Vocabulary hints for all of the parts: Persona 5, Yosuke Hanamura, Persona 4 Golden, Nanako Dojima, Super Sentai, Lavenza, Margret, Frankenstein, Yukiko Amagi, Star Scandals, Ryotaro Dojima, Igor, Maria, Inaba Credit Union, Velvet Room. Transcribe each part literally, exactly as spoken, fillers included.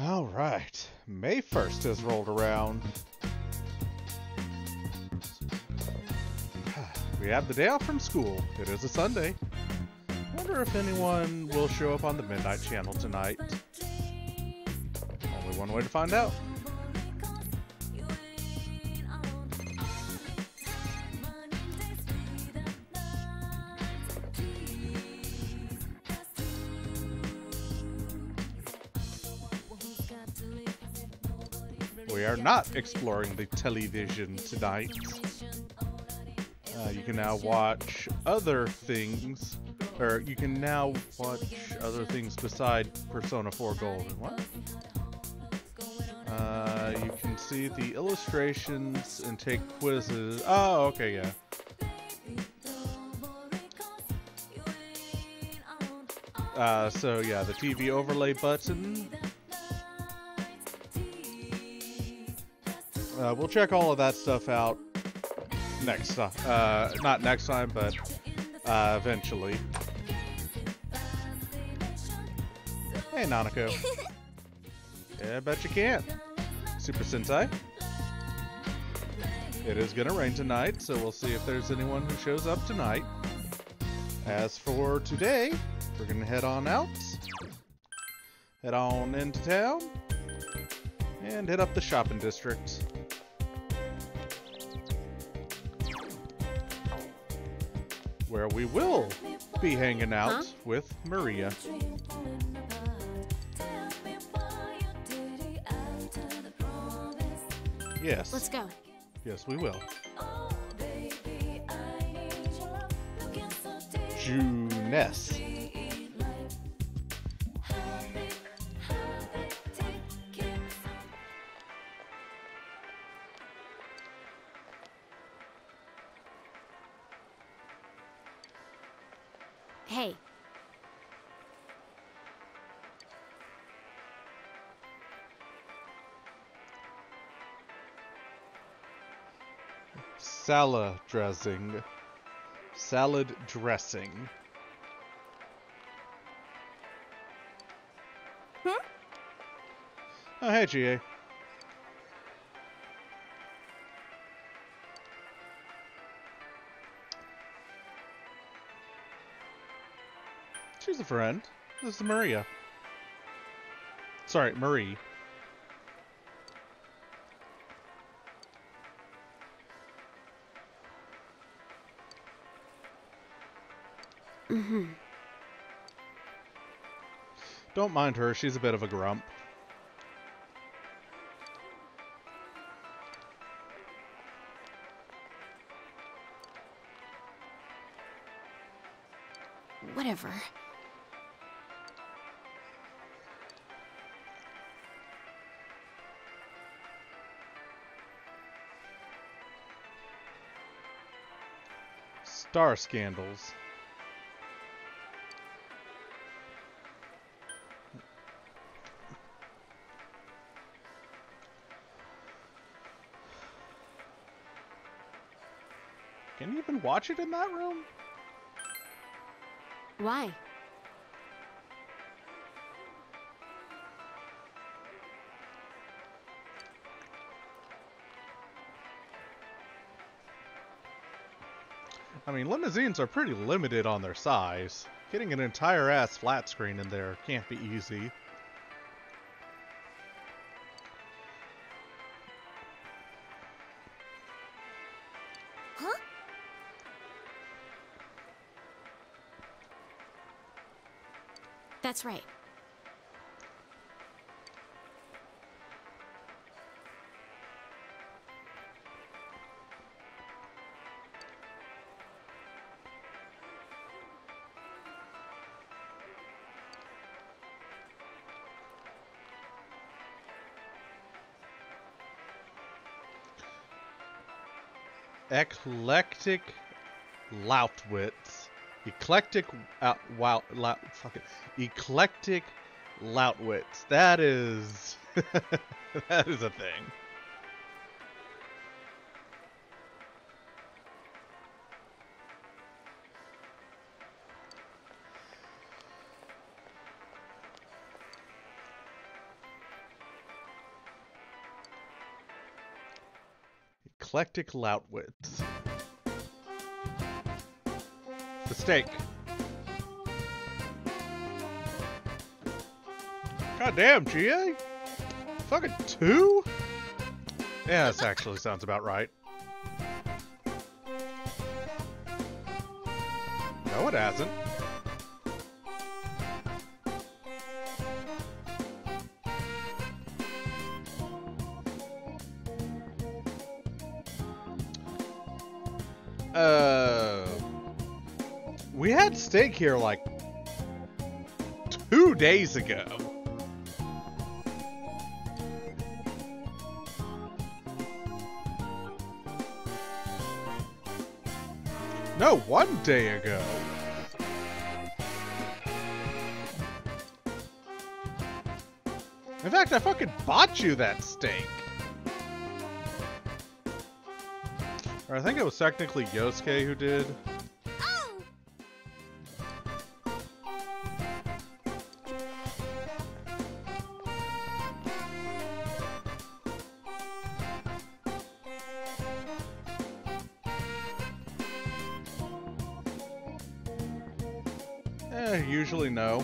All right, May first has rolled around. We have the day off from school. It is a Sunday. I wonder if anyone will show up on the Midnight Channel tonight. Only one way to find out. We are not exploring the television tonight. Uh, you can now watch other things, or you can now watch other things beside Persona four Golden. What? Uh, you can see the illustrations and take quizzes. Oh, okay, yeah. Uh, so yeah, the T V overlay button. Uh, we'll check all of that stuff out next time. Uh, not next time, but uh, eventually. Hey, Nanako. Yeah, I bet you can. Super Sentai. It is going to rain tonight, so we'll see if there's anyone who shows up tonight. As for today, we're going to head on out. Head on into town. And hit up the shopping district. Where we will be hanging out huh? with Maria. Yes. Let's go. Yes, we will. Juness. Hey. Salad dressing. Salad dressing. Huh? Oh, hey, G A. She's a friend. This is Maria. Sorry, Marie. Mm-hmm. Don't mind her. She's a bit of a grump. Whatever. Star Scandals. Can you even watch it in that room? Why? I mean, limousines are pretty limited on their size. Getting an entire ass flat screen in there can't be easy. Huh? That's right. Eclectic loutwits. Eclectic uh, wow, lout, fuck it. Eclectic loutwits. That is that is a thing. eclectic loutwits. The steak. Goddamn, G A? Fucking two? Yeah, this actually sounds about right. No, it hasn't. Uh, we had steak here like two days ago. No, one day ago. In fact, I fucking bought you that steak. Or I think it was technically Yosuke who did. Oh. Eh, usually no.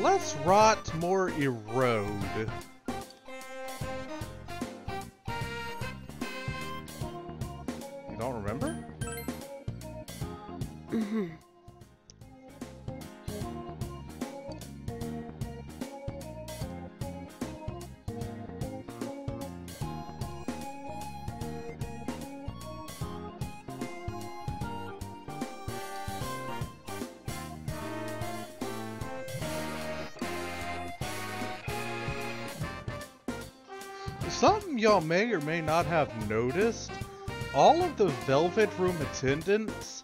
Less rot, more erode. You don't remember? Mm-hmm. Something y'all may or may not have noticed, all of the Velvet Room attendants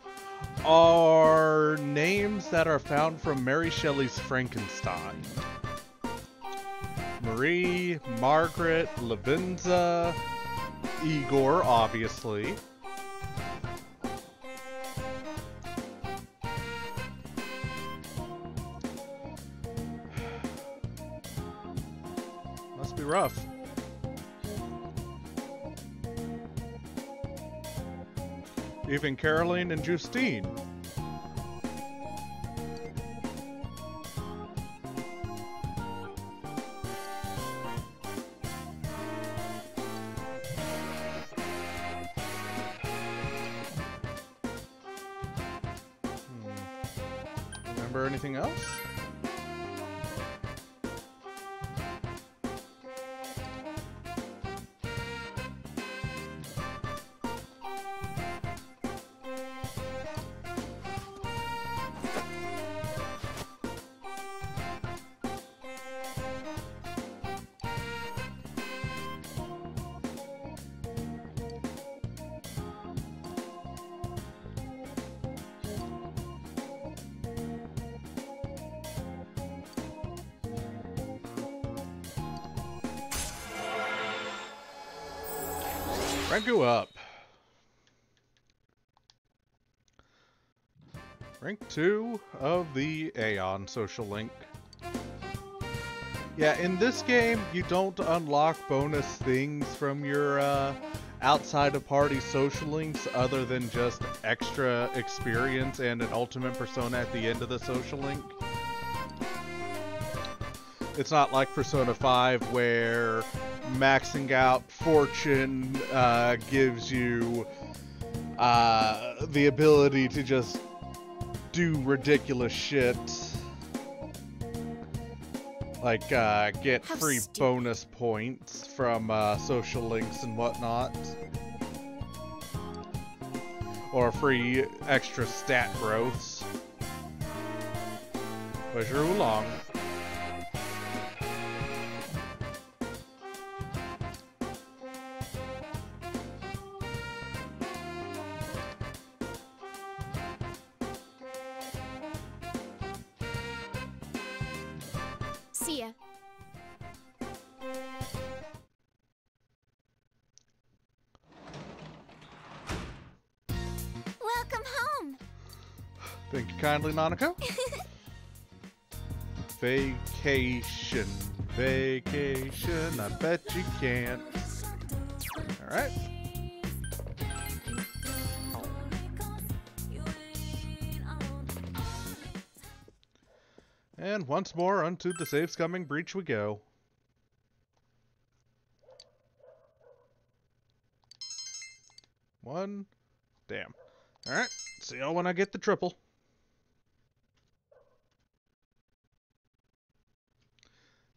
are names that are found from Mary Shelley's Frankenstein. Marie, Margret, Lavenza, Igor, obviously. Must be rough. Even Caroline and Justine. Hmm. Remember anything else? Ranku up. Rank two of the Aeon Social Link. Yeah, in this game, you don't unlock bonus things from your uh, outside of party social links other than just extra experience and an ultimate persona at the end of the social link. It's not like Persona five where maxing out fortune uh, gives you uh, the ability to just do ridiculous shit. Like uh, get How free stupid. bonus points from uh, social links and whatnot. Or free extra stat growths. Pleasure oolong. See ya. Welcome home. Thank you kindly, Nanako. Vacation, vacation, I bet you can't. Alright. And once more unto the safe scumming breach we go. One. Damn. Alright, see y'all when I get the triple.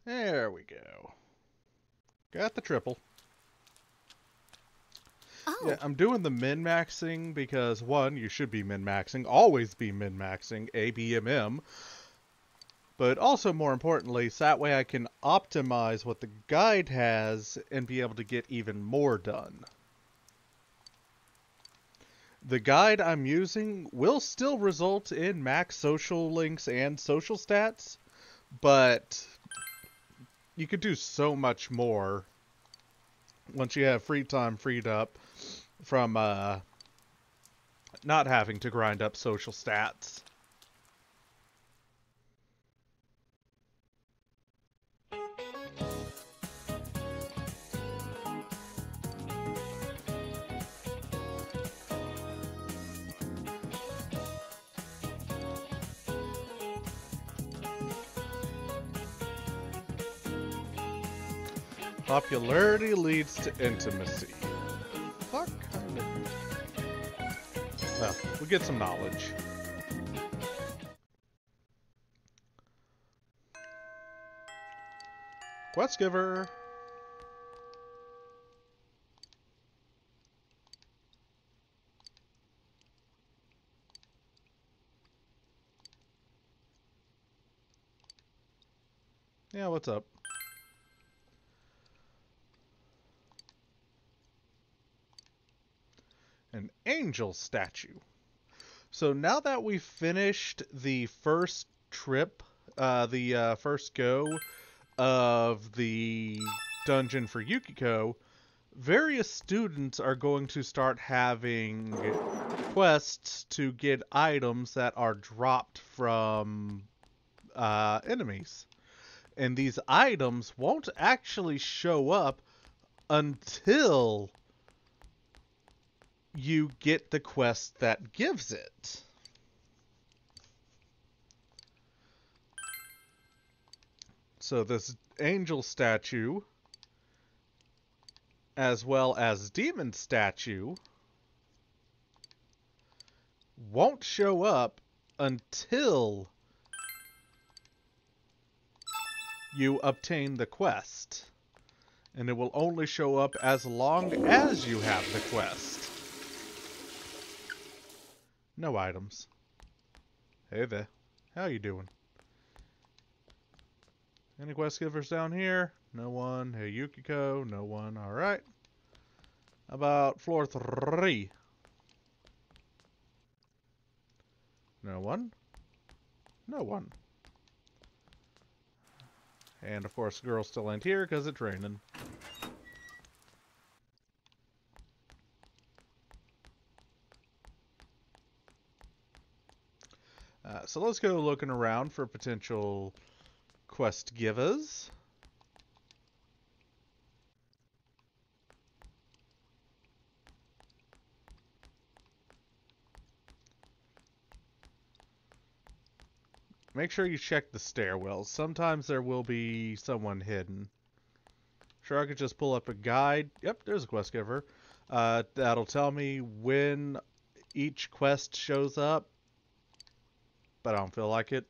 There we go. Got the triple. Oh. Yeah, I'm doing the min-maxing because, one, you should be min-maxing. Always be min-maxing. A B M M. But also, more importantly, so that way I can optimize what the guide has and be able to get even more done. The guide I'm using will still result in max social links and social stats, but you could do so much more once you have free time freed up from uh, not having to grind up social stats. Popularity leads to intimacy. Fuck. Well, we'll get some knowledge. Quest giver. Yeah, what's up? An angel statue. So now that we've finished the first trip, uh, the uh, first go of the dungeon for Yukiko, various students are going to start having quests to get items that are dropped from uh, enemies. And these items won't actually show up until you get the quest that gives it. So this angel statue, as well as demon statue, won't show up until you obtain the quest. And it will only show up as long as you have the quest. No items. Hey there. How you doing? Any quest givers down here? No one. Hey Yukiko, no one. Alright. About floor three. No one. No one. And of course the girl still ain't here because it's raining. Uh, so let's go looking around for potential quest givers. Make sure you check the stairwells. Sometimes there will be someone hidden. Sure, I could just pull up a guide. Yep, there's a quest giver. Uh, that'll tell me when each quest shows up. But I don't feel like it.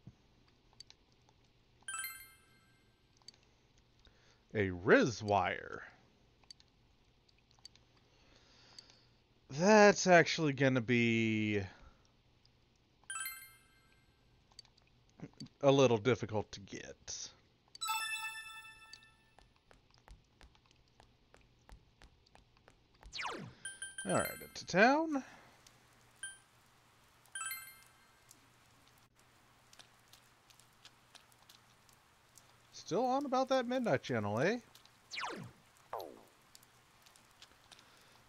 A Riz wire. That's actually going to be a little difficult to get. All right, up to town. Still on about that midnight channel, eh?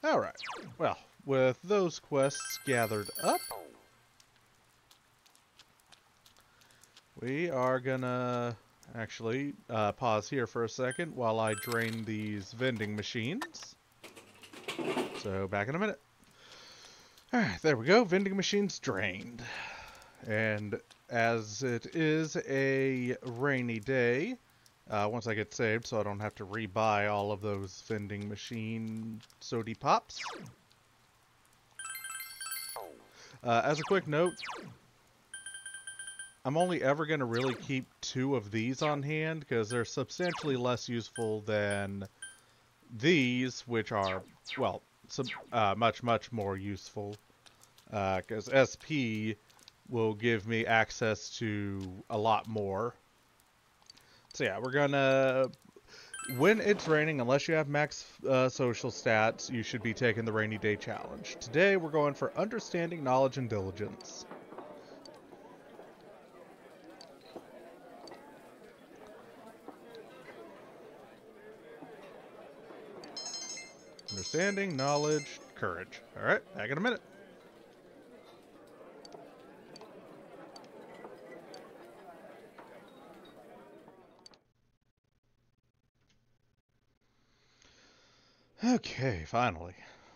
All right. Well, with those quests gathered up, we are gonna actually uh, pause here for a second while I drain these vending machines. So back in a minute. All right, there we go. Vending machines drained, and as it is a rainy day. Uh, once I get saved, so I don't have to rebuy all of those vending machine sody pops. Uh, as a quick note, I'm only ever going to really keep two of these on hand because they're substantially less useful than these, which are, well, sub uh, much, much more useful. Because uh, S P will give me access to a lot more. So yeah, we're gonna, when it's raining, unless you have max uh, social stats, you should be taking the rainy day challenge. Today we're going for understanding, knowledge, and diligence. Understanding, knowledge, courage. All right, back in a minute. Okay, finally.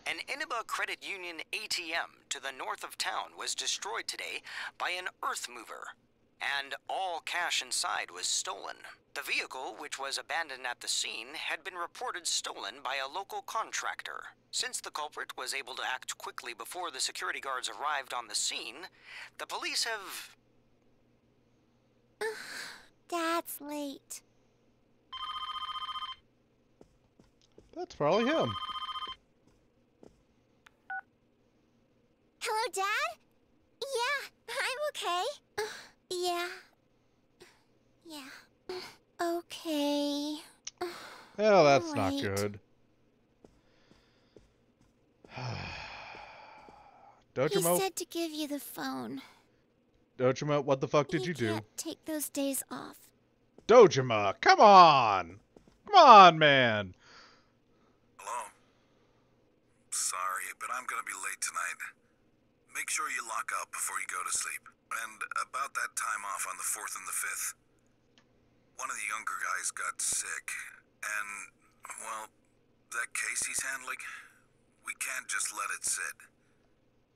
An Inaba Credit Union A T M to the north of town was destroyed today by an earth mover, and all cash inside was stolen. The vehicle, which was abandoned at the scene, had been reported stolen by a local contractor. Since the culprit was able to act quickly before the security guards arrived on the scene, the police have... Dad's late. That's probably him. Hello, Dad? Yeah, I'm okay. Uh, yeah. Yeah. Okay. Oh, well, that's right. Not good. Dojima. He said to give you the phone. Dojima, what the fuck did you, you do? Can't take those days off. Dojima, come on! Come on, man! Sorry, but I'm gonna be late tonight. Make sure you lock up before you go to sleep. And about that time off on the fourth and the fifth, one of the younger guys got sick. And, well, that case he's handling, we can't just let it sit.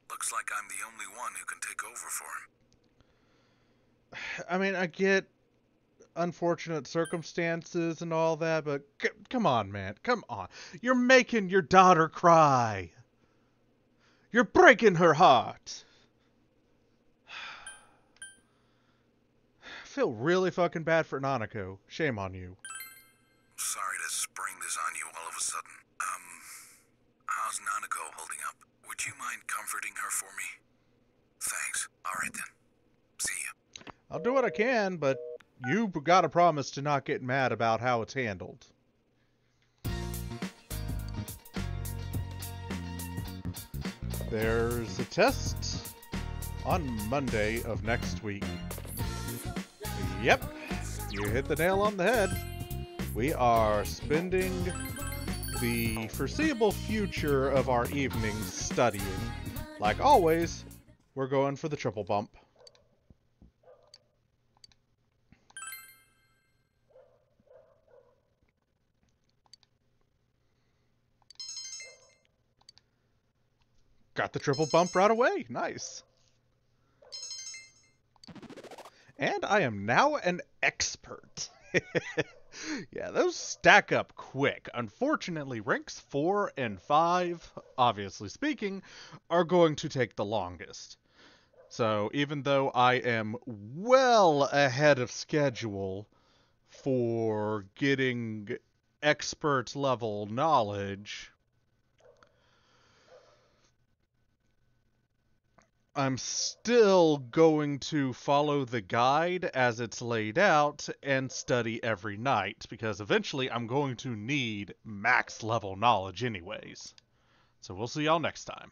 Looks like I'm the only one who can take over for him. I mean, I get unfortunate circumstances and all that, but c come on, man. Come on. You're making your daughter cry. You're breaking her heart. I feel really fucking bad for Nanako. Shame on you. Sorry to spring this on you all of a sudden. Um, how's Nanako holding up? Would you mind comforting her for me? Thanks. All right, then. See ya. I'll do what I can, but you gotta promise to not get mad about how it's handled. There's a test on Monday of next week. Yep, you hit the nail on the head. We are spending the foreseeable future of our evenings studying. Like always, we're going for the triple bump. Got the triple bump right away. Nice. And I am now an expert. Yeah, those stack up quick. Unfortunately, ranks four and five, obviously speaking, are going to take the longest. So even though I am well ahead of schedule for getting expert level knowledge, I'm still going to follow the guide as it's laid out and study every night, because eventually I'm going to need max level knowledge anyways. So we'll see y'all next time.